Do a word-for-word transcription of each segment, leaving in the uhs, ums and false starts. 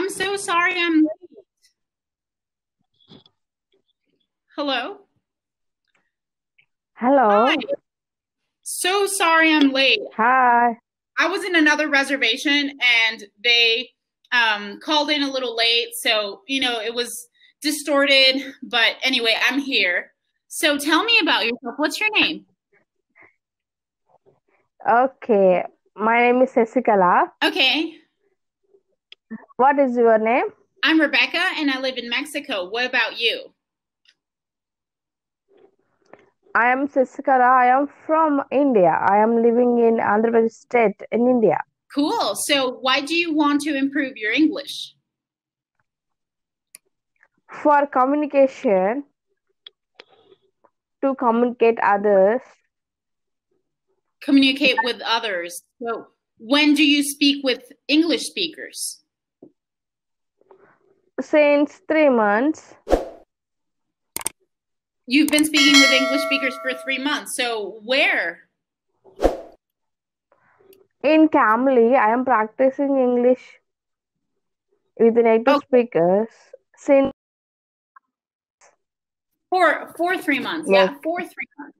I'm so sorry I'm late. Hello? Hello. Hi. So sorry I'm late. Hi. I was in another reservation and they um, called in a little late. So, you know, it was distorted. But anyway, I'm here. So tell me about yourself. What's your name? Okay. My name is Jessica La. Okay. What is your name? I'm Rebecca and I live in Mexico. What about you? I am Jessica La. I am from India. I am living in Andhra Pradesh state in India. Cool. So why do you want to improve your English? For communication, to communicate others. Communicate with others. So when do you speak with English speakers? Since three months. You've been speaking with English speakers for three months. So where? In Cambly, I am practicing English with the native okay. speakers since for for three months. Yes. Yeah, for three months.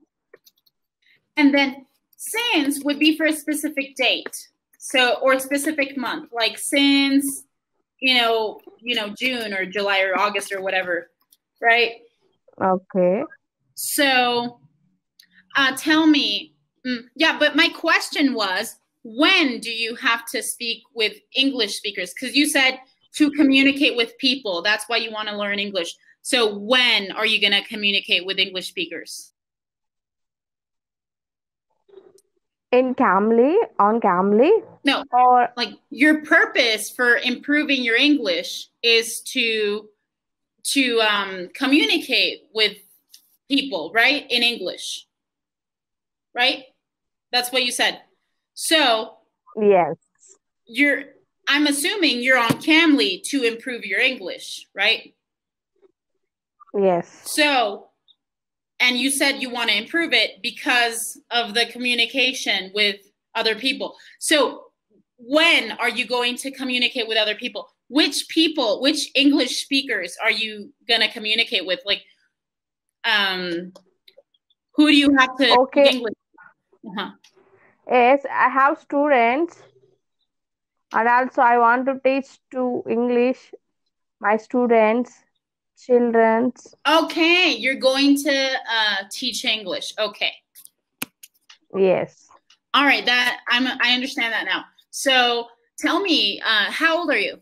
And then since would be for a specific date, so or a specific month, like since you know you know June or July or August or whatever, right? Okay. So uh, tell me, mm, yeah, but my question was, when do you have to speak with English speakers? Because you said to communicate with people. That's why you want to learn English. So when are you going to communicate with English speakers? In Cambly, on Cambly? No, or like your purpose for improving your English is to to um, communicate with people, right? In English, right? That's what you said. So yes, you're, I'm assuming you're on Cambly to improve your English, right? Yes. So, and you said you want to improve it because of the communication with other people. So when are you going to communicate with other people? Which people, which English speakers are you going to communicate with? Like, um, who do you have to okay. speak English with? Uh-huh. Yes, I have students. And also I want to teach to English my students, children. Okay, you're going to uh, teach English. Okay. Yes. All right, that I'm, I understand that now. So tell me, uh, how old are you?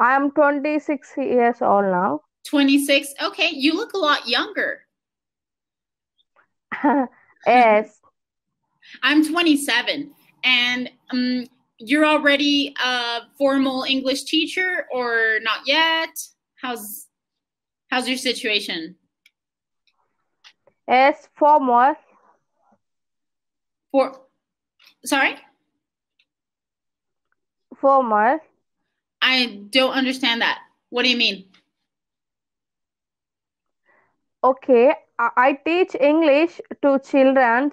I'm twenty-six years old now. twenty-six? Okay, you look a lot younger. Yes. I'm twenty-seven. And um, you're already a formal English teacher or not yet? How's, how's your situation? Yes, formal. For, sorry? Formal. I don't understand that. What do you mean? Okay, I teach English to children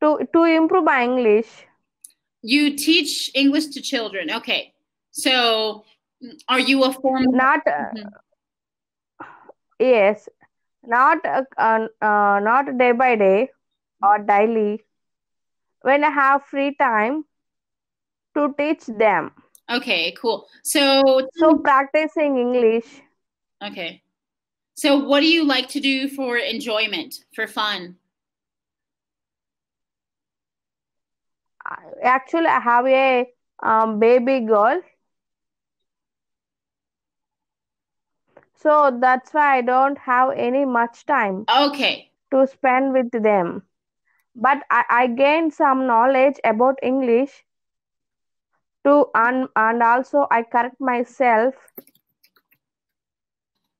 to, to improve my English. You teach English to children. Okay. So are you a formal? Not, uh, yes, not, uh, uh, not day by day or daily. When I have free time, to teach them. Okay, cool. So so practicing English. Okay. So what do you like to do for enjoyment, for fun? Actually, I have a um, baby girl. So that's why I don't have any much time. Okay. To spend with them. But I, I gained some knowledge about English. To and, and also I correct myself.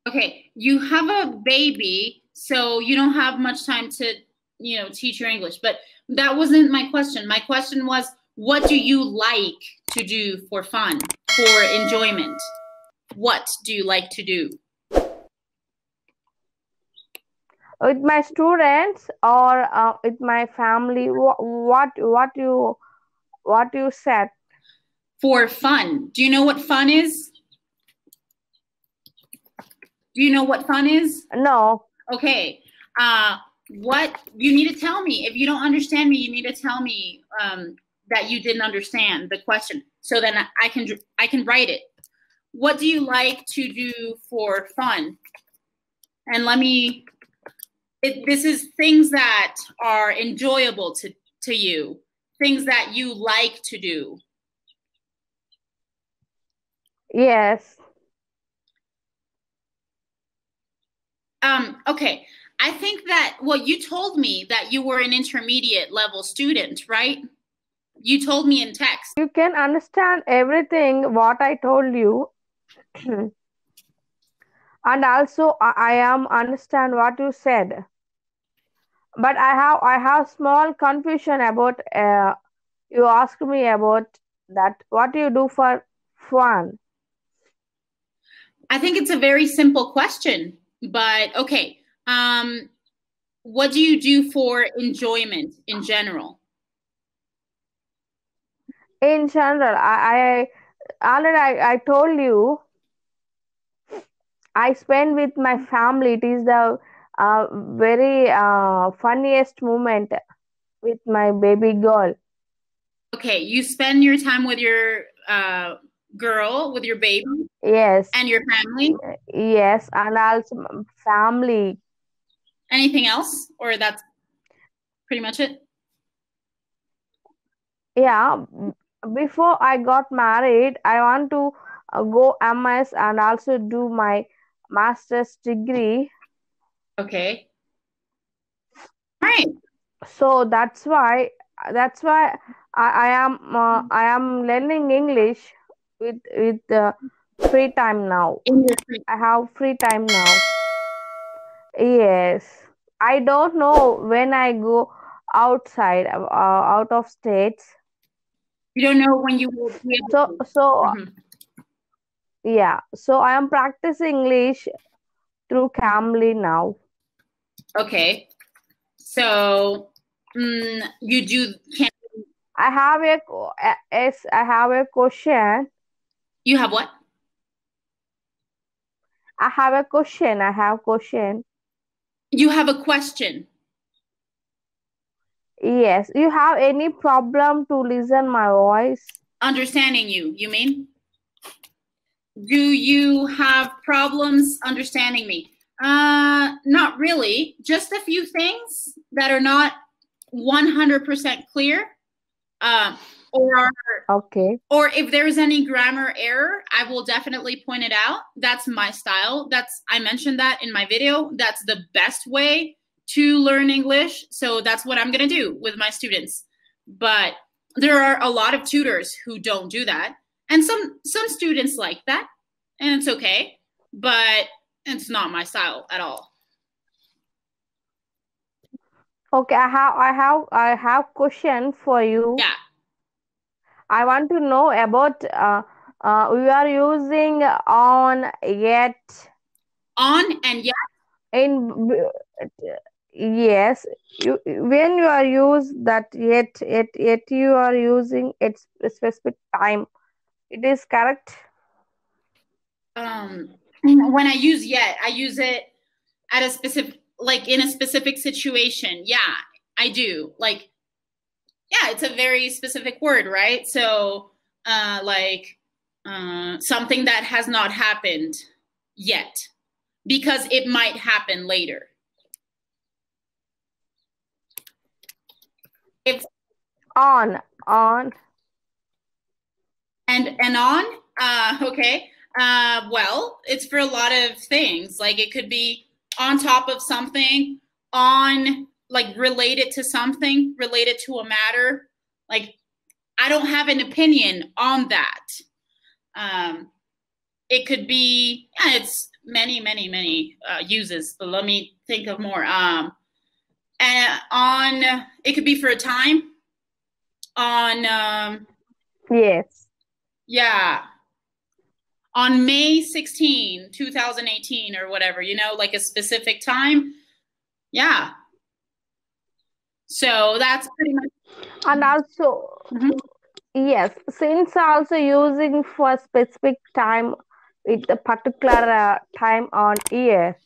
Okay, you have a baby, so you don't have much time to, you know, teach your English. But that wasn't my question. My question was, what do you like to do for fun, for enjoyment? What do you like to do? With my students or uh, with my family, what, what, what you, what you said? for fun. Do you know what fun is? Do you know what fun is? No. Okay. Uh, what you need to tell me. If you don't understand me, you need to tell me um, that you didn't understand the question. So then I can I can write it. What do you like to do for fun? And let me. It, this is things that are enjoyable to to you. Things that you like to do. Yes. Um, okay. I think that, well, you told me that you were an intermediate level student, right? You told me in text. You can understand everything what I told you. And also I, I am understand what you said. But I have I have small confusion about, uh, you asked me about that. What do you do for fun? I think it's a very simple question. But okay, um, what do you do for enjoyment in general? In general, I, I already I, I told you I spend with my family. It is the uh, very uh, funniest moment with my baby girl. Okay, you spend your time with your uh, girl, with your baby. Yes. And your family? Yes, and also family. Anything else? Or that's pretty much it? Yeah. Before I got married, I want to go M S and also do my master's degree. Okay. All right. So that's why that's why I, I am uh, I am learning English with with the uh, free time now. English. I have free time now. Yes. I don't know when I go outside, uh, out of states. You don't know when you will be able to. So, so mm-hmm. yeah. So I am practicing English through Cambly now. Okay. So um, you do. Can I have a uh, yes? I have a question. You have what? I have a question. I have a question. You have a question. Yes. You have any problem to listen my voice? Understanding you, you mean? Do you have problems understanding me? Uh, not really. Just a few things that are not one hundred percent clear. Uh, or okay. Or if there is any grammar error, I will definitely point it out. That's my style. That's I mentioned that in my video. That's the best way to learn English. So that's what I'm gonna do with my students. But there are a lot of tutors who don't do that, and some some students like that, and it's okay. But it's not my style at all. Okay, I have I have I have question for you. Yeah. I want to know about uh, uh, we are using on, yet. On and yet? In yes. You, when you are use that yet, yet, yet you are using at specific time. It is correct? Um, when I use yet, I use it at a specific, like in a specific situation. Yeah, I do. Like, yeah, it's a very specific word, right? So, uh, like, uh, something that has not happened yet, because it might happen later. If on, on, and and on. Uh, okay. Uh, well, it's for a lot of things. Like, it could be on top of something, on. Like related to something, related to a matter. Like, I don't have an opinion on that. Um, it could be, yeah, it's many, many, many uh, uses, but let me think of more. Um, and on, it could be for a time. On. Um, yes. Yeah. On May sixteenth, two thousand eighteen or whatever, you know, like a specific time. Yeah. So that's pretty much. And also, mm-hmm. Yes, since also using for specific time with a particular uh, time on year.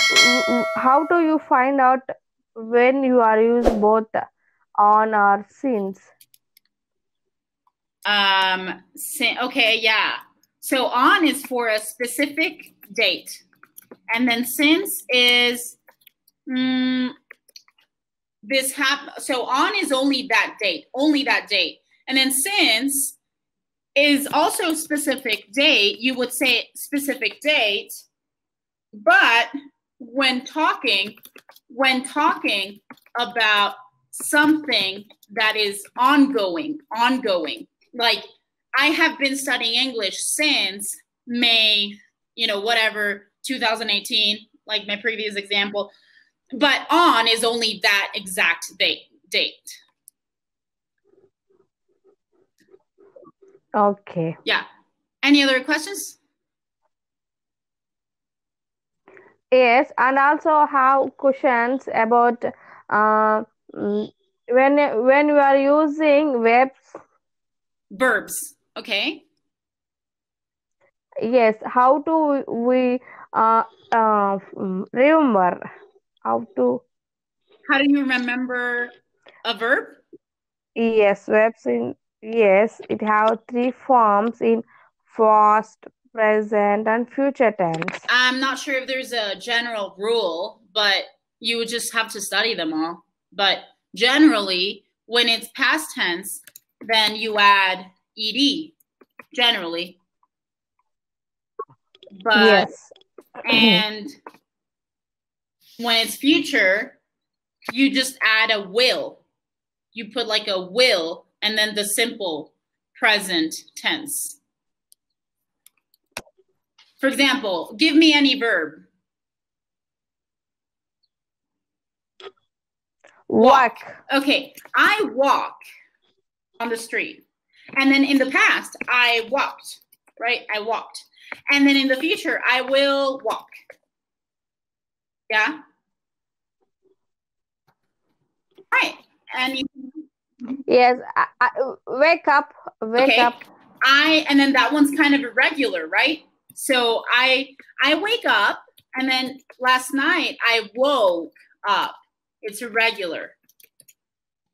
Mm, mm, How do you find out when you are used both on or since? Um. sin- Okay. Yeah. So on is for a specific date, and then since is mm, this hap. So on is only that date, only that date, and then since is also specific date. You would say specific date, but when talking, when talking about something that is ongoing, ongoing. Like, I have been studying English since May, you know, whatever, two thousand eighteen, like my previous example. But on is only that exact date. date. Okay. Yeah. Any other questions? Yes, and also have questions about uh, when when we are using verbs. Verbs, okay. Yes, how do we uh, uh, remember? How to? How do you remember a verb? Yes, verbs in yes, it have three forms in past, present, and future tense. I'm not sure if there's a general rule, but you would just have to study them all. But generally, when it's past tense, then you add ed, generally. But, yes. And when it's future, you just add a will. You put like a will and then the simple present tense. For example, give me any verb. Walk. walk. Okay, I walk on the street. And then in the past, I walked, right? I walked. And then in the future, I will walk. Yeah? All right. And you- yes, I, I, wake up, wake okay. up. I, and then that one's kind of irregular, right? So I, I wake up, and then last night, I woke up. It's irregular.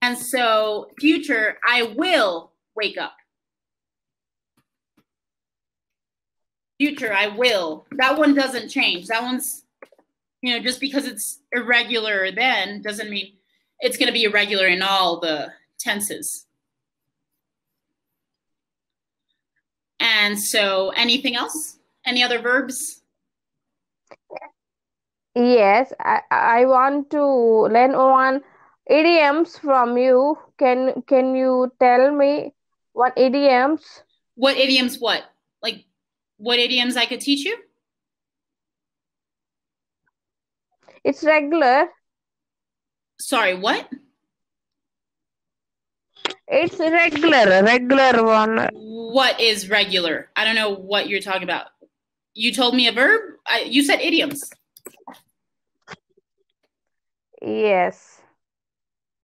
And so, future, I will wake up. Future, I will. That one doesn't change. That one's, you know, just because it's irregular then doesn't mean it's going to be irregular in all the tenses. And so, anything else? Any other verbs? Yes, I, I want to learn one idioms from you. Can can you tell me what idioms? What idioms what? Like what idioms I could teach you? It's regular. Sorry, what? It's regular, regular one. What is regular? I don't know what you're talking about. You told me a verb? I, you said idioms. Yes.